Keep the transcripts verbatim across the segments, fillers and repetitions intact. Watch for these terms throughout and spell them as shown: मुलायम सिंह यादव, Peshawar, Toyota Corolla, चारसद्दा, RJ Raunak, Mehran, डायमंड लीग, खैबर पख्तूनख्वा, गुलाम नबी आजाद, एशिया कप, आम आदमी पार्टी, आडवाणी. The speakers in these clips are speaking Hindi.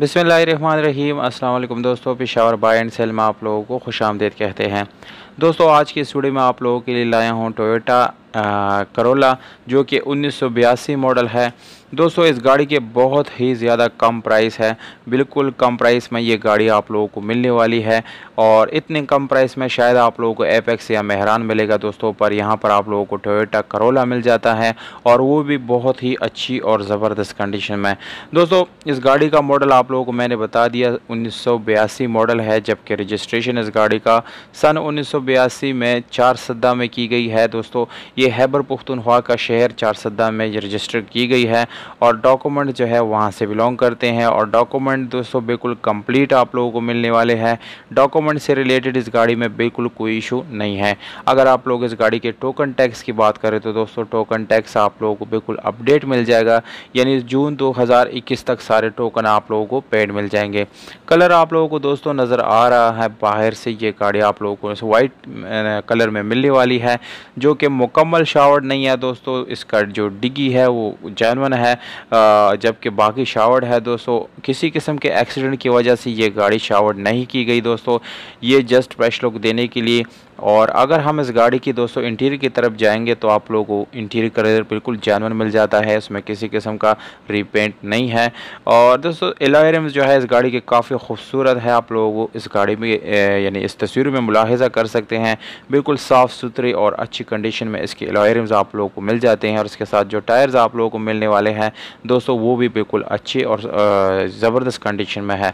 बिस्मिल्लाहिर्रहमानिर्रहीम। अस्सलाम वालेकुम दोस्तों, पेशावर बाय एंड सेल में आप लोगों को खुशामदीद कहते हैं। दोस्तों आज की इस वीडियो में आप लोगों के लिए लाया हूँ टोयोटा करोला जो कि उन्नीस सौ बयासी मॉडल है। दोस्तों इस गाड़ी के बहुत ही ज़्यादा कम प्राइस है, बिल्कुल कम प्राइस में ये गाड़ी आप लोगों को मिलने वाली है और इतने कम प्राइस में शायद आप लोगों को एपेक्स या मेहरान मिलेगा दोस्तों, पर यहाँ पर आप लोगों को टोयोटा करोला मिल जाता है और वो भी बहुत ही अच्छी और ज़बरदस्त कंडीशन में। दोस्तों इस गाड़ी का मॉडल आप लोगों को मैंने बता दिया उन्नीस सौ बयासी मॉडल है, जबकि रजिस्ट्रेशन इस गाड़ी का सन उन्नीस सौ बयासी में चारसद्दा में की गई है। दोस्तों ये खैबर पख्तूनख्वा का शहर चारसद्दा में रजिस्टर की गई है और डॉक्यूमेंट जो है वहाँ से बिलोंग करते हैं और डॉक्यूमेंट दोस्तों बिल्कुल कंप्लीट आप लोगों को मिलने वाले हैं। डॉक्यूमेंट से रिलेटेड इस गाड़ी में बिल्कुल कोई इशू नहीं है। अगर आप लोग इस गाड़ी के टोकन टैक्स की बात करें तो दोस्तों टोकन टैक्स आप लोगों को बिल्कुल अपडेट मिल जाएगा, यानी जून दो हज़ार इक्कीस तक सारे टोकन आप लोगों को पेड मिल जाएंगे। कलर आप लोगों को दोस्तों नज़र आ रहा है बाहर से, ये गाड़ी आप लोगों को वाइट कलर में मिलने वाली है जो कि मुकम्मल शावर्ड नहीं है दोस्तों। इसका जो डिगी है वो जैनवन है, जबकि बाकी शावर्ड है दोस्तों। किसी किस्म के एक्सीडेंट की वजह से ये गाड़ी शावर्ड नहीं की गई दोस्तों, ये जस्ट फ्रेश लुक देने के लिए। और अगर हम इस गाड़ी की दोस्तों इंटीरियर की तरफ जाएंगे तो आप लोगों को इंटीरियर कलर बिल्कुल जैनवन मिल जाता है, इसमें किसी किस्म का रीपेंट नहीं है। और दोस्तों अलॉय रिम्स जो है इस गाड़ी के काफ़ी खूबसूरत है, आप लोगों को इस गाड़ी में यानी इस तस्वीर में मुलाहिजा कर सकते हैं। बिल्कुल साफ़ सुथरी और अच्छी कंडीशन में इसके अलॉय रिम्स आप लोगों को मिल जाते हैं और इसके साथ जो टायर्स आप लोगों को मिलने वाले हैं दोस्तों वो भी बिल्कुल अच्छे और ज़बरदस्त कंडीशन में है।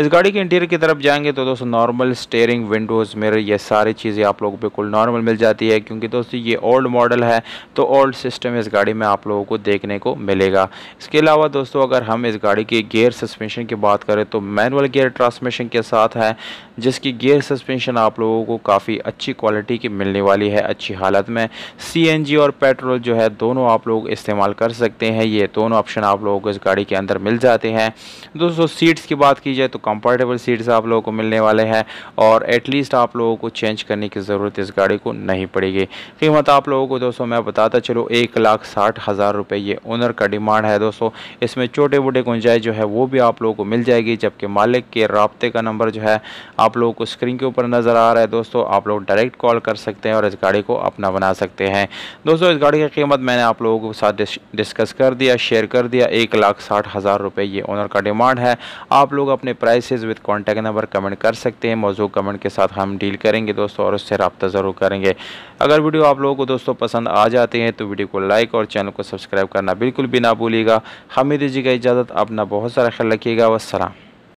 इस गाड़ी के इंटीरियर की तरफ जाएंगे तो दोस्तों नॉर्मल स्टीयरिंग, विंडोज़, मिरर, ये सारी चीज़ें आप लोगों को बिल्कुल नॉर्मल मिल जाती है, क्योंकि दोस्तों ये ओल्ड मॉडल है तो ओल्ड सिस्टम इस गाड़ी में आप लोगों को देखने को मिलेगा। इसके अलावा दोस्तों अगर हम इस गाड़ी के गियर सस्पेंशन की बात करें तो मैनुअल गियर ट्रांसमिशन के साथ है, जिसकी गियर सस्पेंशन आप लोगों को काफ़ी अच्छी क्वालिटी की मिलने वाली है, अच्छी हालत में। सीएनजी और पेट्रोल जो है दोनों आप लोग इस्तेमाल कर सकते हैं, ये दोनों ऑप्शन आप लोगों को इस गाड़ी के अंदर मिल जाते हैं। दोस्तों सीट्स की बात की जाए तो कंफर्टेबल सीट्स आप लोगों को मिलने वाले हैं और एटलीस्ट आप लोगों को चेंज करने की ज़रूरत इस गाड़ी को नहीं पड़ेगी। कीमत आप लोगों को दोस्तों मैं बताता चलो एक लाख साठ हज़ार रुपये ये ओनर का डिमांड है दोस्तों। इसमें छोटे मोटे गुंजाइश जो है वो भी आप लोगों को मिल जाएगी, जबकि मालिक के रबते का नंबर जो है आप लोगों को स्क्रीन के ऊपर नज़र आ रहा है दोस्तों, आप लोग डायरेक्ट कॉल कर सकते हैं और इस गाड़ी को अपना बना सकते हैं। दोस्तों इस गाड़ी की कीमत मैंने आप लोगों के साथ डिस्कस कर दिया, शेयर कर दिया, एक लाख साठ हज़ार रुपये ये ओनर का डिमांड है। आप लोग अपने prices with contact number comment कर सकते हैं, मौजूद कमेंट के साथ हम डील करेंगे दोस्तों और उससे रब्ता ज़रूर करेंगे। अगर वीडियो आप लोगों को दोस्तों पसंद आ जाते हैं तो वीडियो को लाइक और चैनल को सब्सक्राइब करना बिल्कुल भी ना भूलिएगा। हमें दीजिएगा इजाज़त, अपना बहुत सारा ख्याल रखिएगा। वस्सलाम।